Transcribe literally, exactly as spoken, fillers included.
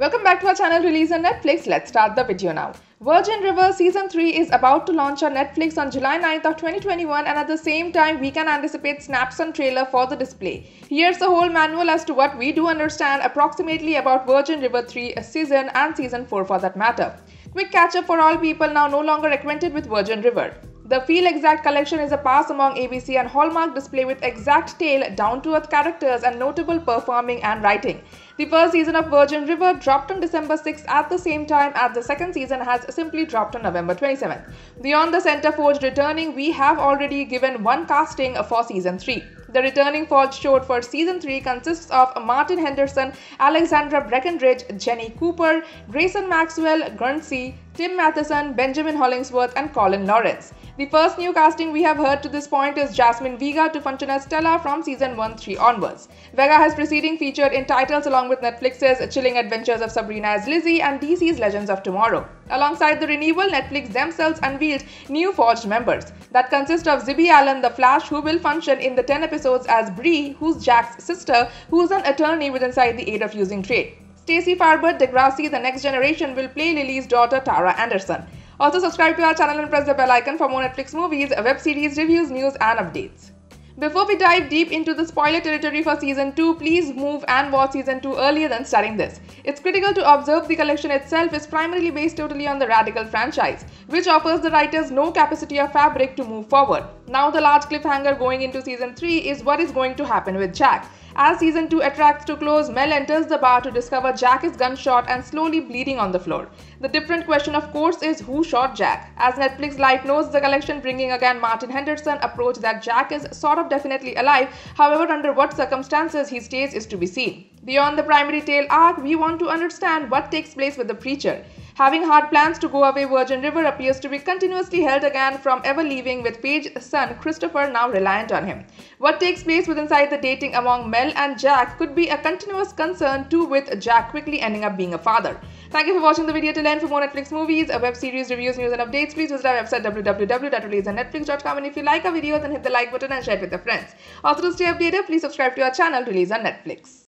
Welcome back to our channel release on Netflix. Let's start the video now. Virgin River Season three is about to launch on Netflix on July ninth of twenty twenty-one, and at the same time we can anticipate snaps and trailer for the display. Here's the whole manual as to what we do understand approximately about Virgin River three season and Season four for that matter. Quick catch up for all people now no longer acquainted with Virgin River. The Feel Exact collection is a pass among A B C and Hallmark display with exact tale, down-to-earth characters and notable performing and writing. The first season of Virgin River dropped on December sixth at the same time as the second season has simply dropped on November twenty-seventh. Beyond the Center Forge returning, we have already given one casting for Season three. The returning Forge showed for Season three consists of Martin Henderson, Alexandra Breckenridge, Jenny Cooper, Grayson Maxwell, Grunzi, Tim Matheson, Benjamin Hollingsworth and Colin Lawrence. The first new casting we have heard to this point is Jasmine Vega to function as Stella from Season one three onwards. Vega has preceding featured in titles along with Netflix's Chilling Adventures of Sabrina as Lizzie and D C's Legends of Tomorrow. Alongside the renewal, Netflix themselves unveiled new Forged members that consist of Zibi Allen, the Flash, who will function in the ten episodes as Bree, who's Jack's sister, who's an attorney with inside the aid of using trade. Stacey Farber, Degrassi the Next Generation, will play Lily's daughter Tara Anderson. Also subscribe to our channel and press the bell icon for more Netflix movies, web series, reviews, news and updates. Before we dive deep into the spoiler territory for Season two, please move and watch Season two earlier than starting this. It's critical to observe the collection itself is primarily based totally on the Radical franchise, which offers the writers no capacity or fabric to move forward. Now the large cliffhanger going into Season three is what is going to happen with Jack. As Season two attracts to close, Mel enters the bar to discover Jack is gunshot and slowly bleeding on the floor. The different question of course is who shot Jack. As Netflix Light notes, the collection bringing again Martin Henderson approach that Jack is sort of definitely alive, however under what circumstances he stays is to be seen. Beyond the primary tale arc, we want to understand what takes place with the preacher. Having hard plans to go away, Virgin River appears to be continuously held again from ever leaving, with Paige's son Christopher now reliant on him. What takes place with inside the dating among Mel and Jack could be a continuous concern too, with Jack quickly ending up being a father. Thank you for watching the video till end. For more Netflix movies, web series, reviews, news and updates, please visit our website w w w dot release on netflix dot com, and if you like our video then hit the like button and share it with your friends. Also to stay updated, please subscribe to our channel Release on Netflix.